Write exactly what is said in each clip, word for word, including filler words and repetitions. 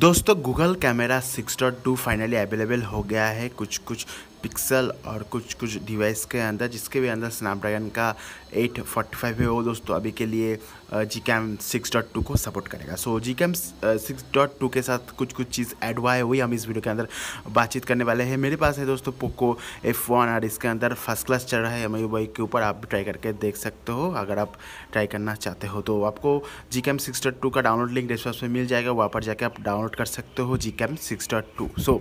दोस्तों Google camera six point two finally available हो गया है कुछ कुछ पिक्सल और कुछ कुछ डिवाइस के अंदर, जिसके भी अंदर स्नैपड्रैगन का एट फोर्टी फाइव है वो दोस्तों अभी के लिए G cam six point two को सपोर्ट करेगा। So G cam six point two के साथ कुछ कुछ चीज़ ऐड हुआ है, वही हम इस वीडियो के अंदर बातचीत करने वाले हैं। मेरे पास है दोस्तों पोको एफ वन और इसके अंदर फर्स्ट क्लास चल रहा है मियुई के ऊपर। आप भी ट्राई करके देख सकते हो, अगर आप ट्राई करना चाहते हो तो आपको G cam six point two का डाउनलोड लिंक डिस्क्रिप्शन में मिल जाएगा, वहाँ पर जाके आप डाउनलोड कर सकते हो G cam six point two. So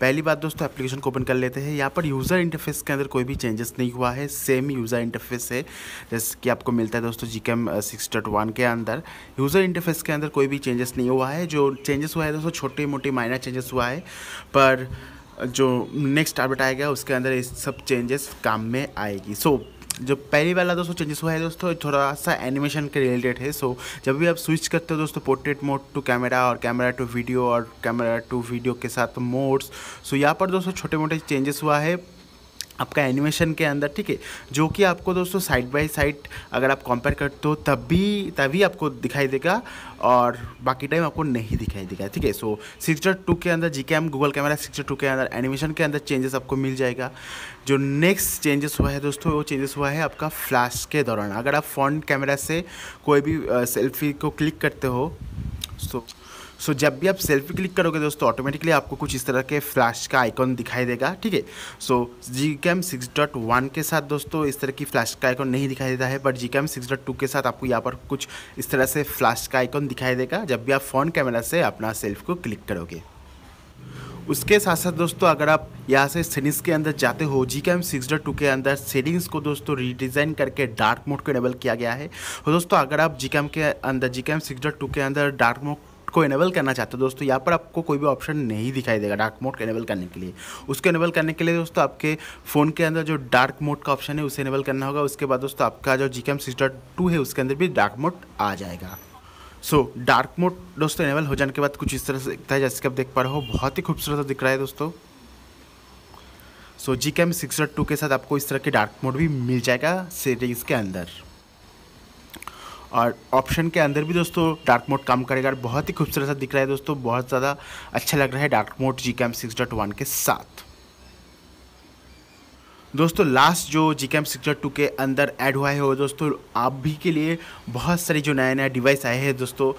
पहली बात दोस्तों एप्लीकेशन को ओपन कर लेते हैं। यहाँ पर यूज़र इंटरफेस के अंदर कोई भी चेंजेस नहीं हुआ है, सेम यूज़र इंटरफेस है जैसे कि आपको मिलता है दोस्तों G cam six point one के अंदर। यूज़र इंटरफेस के अंदर कोई भी चेंजेस नहीं हुआ है, जो चेंजेस हुआ है दोस्तों छोटे मोटे माइनर चेंजेस हुआ है, पर जो नेक्स्ट अपडेट आएगा उसके अंदर इस सब चेंजेस काम में आएगी। सो जो पहली वाला दोस्तों चेंजेस हुआ है दोस्तों थोड़ा सा एनिमेशन के रिलेटेड है। सो जब भी आप स्विच करते हो दोस्तों पोर्ट्रेट मोड टू कैमरा और कैमरा टू वीडियो और कैमरा टू वीडियो के साथ मोड्स, सो यहाँ पर दोस्तों छोटे मोटे चेंजेस हुआ है आपका एनिमेशन के अंदर, ठीक है, जो कि आपको दोस्तों साइड बाय साइड अगर आप कंपेयर करते हो तभी तभी आपको दिखाई देगा और बाकी टाइम आपको नहीं दिखाई देगा, ठीक है। सो सिक्स पॉइंट टू के अंदर G cam Google camera six point two के अंदर एनिमेशन के अंदर चेंजेस आपको मिल जाएगा। जो नेक्स्ट चेंजेस हुआ है दोस्तों वो चेंजेस हुआ है आपका फ्लैश के दौरान, अगर आप फ्रंट कैमरा से कोई भी सेल्फी को क्लिक करते हो तो सो so, जब भी आप सेल्फी क्लिक करोगे दोस्तों ऑटोमेटिकली आपको कुछ इस तरह के फ्लैश का आइकॉन दिखाई देगा, ठीक है। So G cam six point one के साथ दोस्तों इस तरह की फ्लैश का आइकॉन नहीं दिखाई देता है, but G cam six point two के साथ आपको यहाँ पर कुछ इस तरह से फ्लैश का आइकॉन दिखाई देगा जब भी आप फ्रंट कैमरा से अपना सेल्फी को क्लिक करोगे। उसके साथ साथ दोस्तों अगर आप यहाँ से सेटिंग्स के अंदर जाते हो G cam six point two के अंदर सेटिंग्स को दोस्तों रीडिज़ाइन करके डार्क मोड को इनेबल किया गया है। और दोस्तों अगर आप जी कैम के अंदर G cam six point two के अंदर डार्क मोड को इनेबल करना चाहते हो दोस्तों, यहाँ पर आपको कोई भी ऑप्शन नहीं दिखाई देगा डार्क मोड को इनेबल करने के लिए। उसको इनेबल करने के लिए दोस्तों आपके फ़ोन के अंदर जो डार्क मोड का ऑप्शन है उसे इनेबल करना होगा। उसके बाद दोस्तों आपका जो G cam six point two है उसके अंदर भी डार्क मोड आ जाएगा। सो डार्क मोड दोस्तों इनेबल हो जाने के बाद कुछ इस तरह से दिखता है, जैसे कि आप देख पा रहे हो, बहुत ही खूबसूरत दिख रहा है दोस्तों। So G cam six point two के साथ आपको इस तरह के डार्क मोड भी मिल जाएगा सेटिंग्स के अंदर, और ऑप्शन के अंदर भी दोस्तों डार्क मोड काम करेगा। बहुत ही खूबसूरत सा दिख रहा है दोस्तों, बहुत ज़्यादा अच्छा लग रहा है dark mode G cam six point one के साथ। दोस्तों लास्ट जो G cam six point two के अंदर ऐड हुआ है वो दोस्तों आप भी के लिए बहुत सारी जो नया नया डिवाइस आए हैं दोस्तों,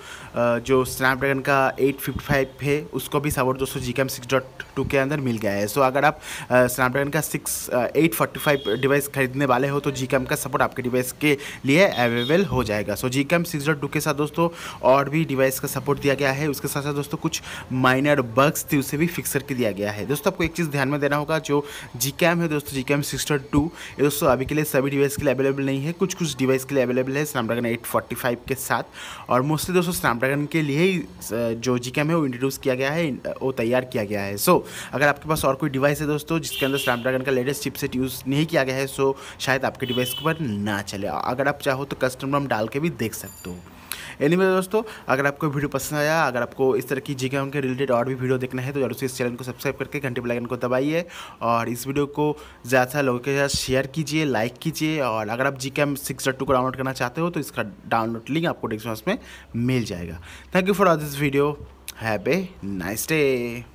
जो स्नैपड्रैगन का एट फिफ्टी फाइव है उसको भी सपोर्ट दोस्तों G cam six point two के अंदर मिल गया है। सो अगर आप स्नैपड्रैगन का six eight forty five device खरीदने वाले हो तो जी कैम का सपोर्ट आपके डिवाइस के लिए अवेलेबल हो जाएगा। So G cam six point two के साथ दोस्तों और भी डिवाइस का सपोर्ट दिया गया है। उसके साथ साथ दोस्तों कुछ माइनर बग्स थी उसे भी फिक्स करके दिया गया है। दोस्तों आपको एक चीज़ ध्यान में देना होगा, जो जी कैम है दोस्तों G cam six point two ये दोस्तों अभी के लिए सभी डिवाइस के लिए अवेलेबल नहीं है, कुछ कुछ डिवाइस के लिए अवेलेबल है स्नैपड्रैगन एट फोर्टी फाइव के साथ। और मोस्टली दोस्तों स्नैपड्रैगन के लिए ही जो जी कैम है वो इंट्रोड्यूस किया गया है, वो तैयार किया गया है। सो so, अगर आपके पास और कोई डिवाइस है दोस्तों जिसके अंदर स्नैपड्रैगन का लेटेस्ट चिपसेट यूज़ नहीं किया गया है सो शायद आपके डिवाइस के ऊपर ना चले, अगर आप चाहो तो कस्टम रम डाल के भी देख सकते हो। एनीवे दोस्तों अगर आपको वीडियो पसंद आया, अगर आपको इस तरह की जी कैम के रिलेटेड और भी वीडियो देखना है तो जरूर से इस चैनल को सब्सक्राइब करके घंटे बेल आइकन को दबाइए और इस वीडियो को ज़्यादा से लोगों के साथ शेयर कीजिए, लाइक कीजिए। और अगर आप G cam six point two को डाउनलोड करना चाहते हो तो इसका डाउनलोड लिंक आपको डिस्क्रिप्शन में मिल जाएगा। Thank you for this video, have a nice day.